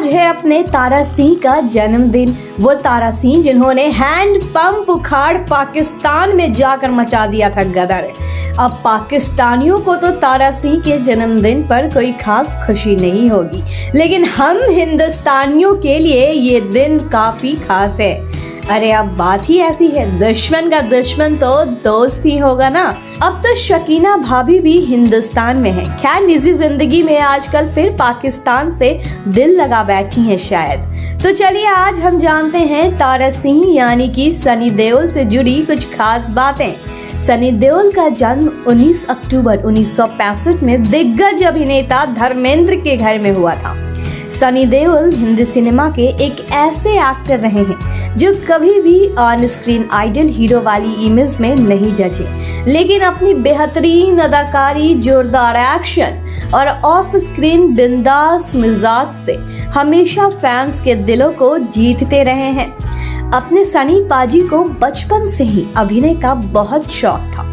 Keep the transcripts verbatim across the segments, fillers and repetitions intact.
आज है अपने तारा सिंह का जन्मदिन। वो तारा सिंह जिन्होंने हैंड पंप उखाड़ पाकिस्तान में जाकर मचा दिया था गदर। अब पाकिस्तानियों को तो तारा सिंह के जन्मदिन पर कोई खास खुशी नहीं होगी, लेकिन हम हिंदुस्तानियों के लिए ये दिन काफी खास है। अरे अब बात ही ऐसी है, दुश्मन का दुश्मन तो दोस्त ही होगा ना। अब तो शकीना भाभी भी हिंदुस्तान में है, खैर निजी जिंदगी में आजकल फिर पाकिस्तान से दिल लगा बैठी हैं शायद। तो चलिए आज हम जानते हैं तारा सिंह यानी कि सनी देओल से जुड़ी कुछ खास बातें। सनी देओल का जन्म उन्नीस अक्टूबर उन्नीस सौ पैंसठ में दिग्गज अभिनेता धर्मेंद्र के घर में हुआ था। सनी देओल हिंदी सिनेमा के एक ऐसे एक्टर रहे हैं जो कभी भी ऑन स्क्रीन आइडल हीरो वाली इमेज में नहीं जचे, लेकिन अपनी बेहतरीन अदाकारी, जोरदार एक्शन और ऑफ स्क्रीन बिंदास मिजाज से हमेशा फैंस के दिलों को जीतते रहे हैं। अपने सनी पाजी को बचपन से ही अभिनय का बहुत शौक था,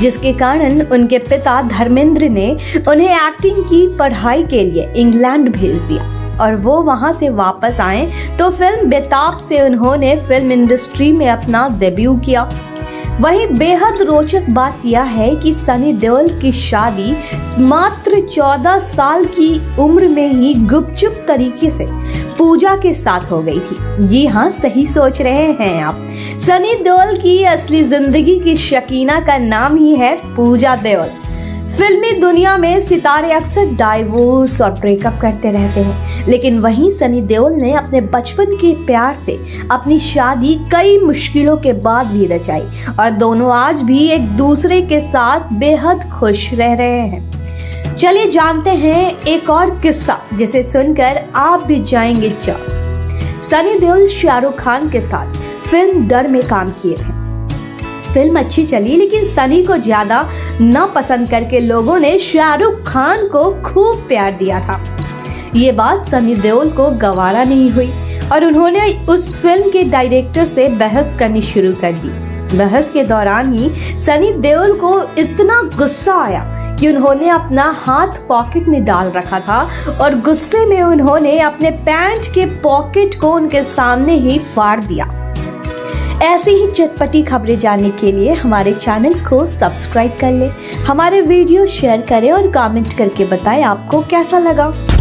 जिसके कारण उनके पिता धर्मेंद्र ने उन्हें एक्टिंग की पढ़ाई के लिए इंग्लैंड भेज दिया और वो वहां से वापस आए तो फिल्म बेताब से उन्होंने फिल्म इंडस्ट्री में अपना डेब्यू किया। वहीं बेहद रोचक बात यह है कि सनी देओल की शादी मात्र चौदह साल की उम्र में ही गुपचुप तरीके से पूजा के साथ हो गई थी। जी हाँ, सही सोच रहे हैं आप, सनी देओल की असली जिंदगी की शकीना का नाम ही है पूजा देओल। फिल्मी दुनिया में सितारे अक्सर डाइवोर्स और ब्रेकअप करते रहते हैं, लेकिन वहीं सनी देओल ने अपने बचपन के प्यार से अपनी शादी कई मुश्किलों के बाद भी रचाई और दोनों आज भी एक दूसरे के साथ बेहद खुश रह रहे हैं। चलिए जानते हैं एक और किस्सा जिसे सुनकर आप भी जाएंगे चौंक। सनी देओल शाहरुख खान के साथ फिल्म डर में काम किए थे। फिल्म अच्छी चली, लेकिन सनी को ज्यादा ना पसंद करके लोगों ने शाहरुख खान को खूब प्यार दिया था। ये बात सनी देओल को गवारा नहीं हुई और उन्होंने उस फिल्म के डायरेक्टर से बहस करनी शुरू कर दी। बहस के दौरान ही सनी देओल को इतना गुस्सा आया कि उन्होंने अपना हाथ पॉकेट में डाल रखा था और गुस्से में उन्होंने अपने पैंट के पॉकेट को उनके सामने ही फाड़ दिया। ऐसी ही चटपटी खबरें जानने के लिए हमारे चैनल को सब्सक्राइब कर लें, हमारे वीडियो शेयर करें और कमेंट करके बताएं आपको कैसा लगा।